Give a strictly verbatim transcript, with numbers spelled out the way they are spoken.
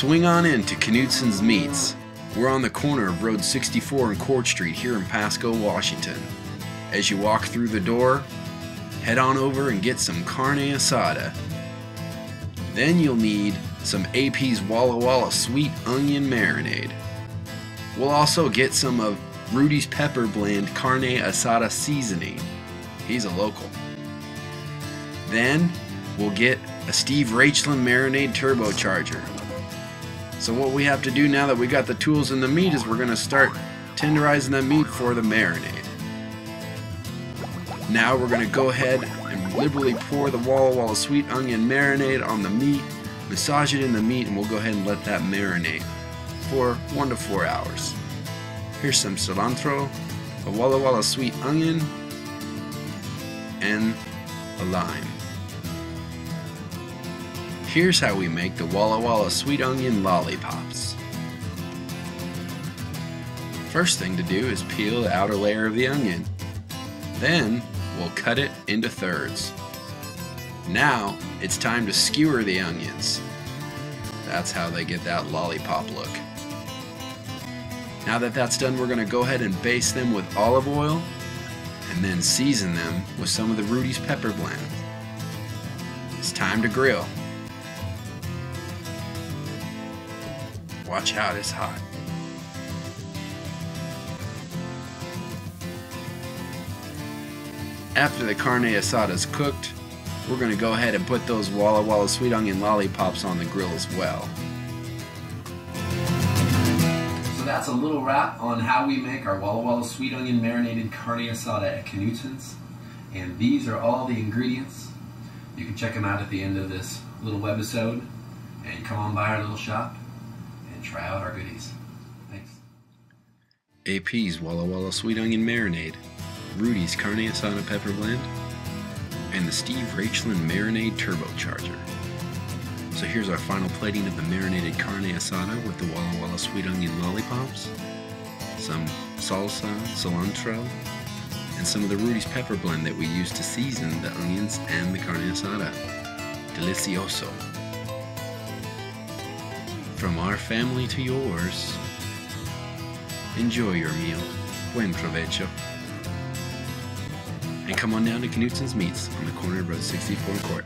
Swing on in to Knutzen's Meats. We're on the corner of Road sixty-four and Court Street here in Pasco, Washington. As you walk through the door, head on over and get some Carne Asada. Then you'll need some A P's Walla Walla Sweet Onion Marinade. We'll also get some of Rudy's Pepper blend Carne Asada Seasoning. He's a local. Then we'll get a Steve Raichlen Marinade Turbocharger. So what we have to do now that we got the tools and the meat is we're going to start tenderizing the meat for the marinade. Now we're going to go ahead and liberally pour the Walla Walla Sweet Onion Marinade on the meat, massage it in the meat, and we'll go ahead and let that marinate for one to four hours. Here's some cilantro, a Walla Walla Sweet Onion, and a lime. Here's how we make the Walla Walla Sweet Onion Lollipops. First thing to do is peel the outer layer of the onion. Then we'll cut it into thirds. Now it's time to skewer the onions. That's how they get that lollipop look. Now that that's done, we're going to go ahead and baste them with olive oil and then season them with some of the Rudy's Pepper blend. It's time to grill. Watch out, it's hot. After the carne asada is cooked, we're going to go ahead and put those Walla Walla Sweet Onion Lollipops on the grill as well. So that's a little wrap on how we make our Walla Walla Sweet Onion Marinated Carne Asada at Knutzen's. And these are all the ingredients. You can check them out at the end of this little webisode. And come on by our little shop. Try out our goodies. Thanks. A P's Walla Walla Sweet Onion Marinade, Rudy's Carne Asada Pepper Blend, and the Steve Raichlen Marinade Turbocharger. So here's our final plating of the marinated carne asada with the Walla Walla Sweet Onion Lollipops, some salsa, cilantro, and some of the Rudy's Pepper Blend that we used to season the onions and the carne asada. Delicioso. From our family to yours, enjoy your meal, buen provecho, and come on down to Knutzen's Meats on the corner of Road sixty-four Court.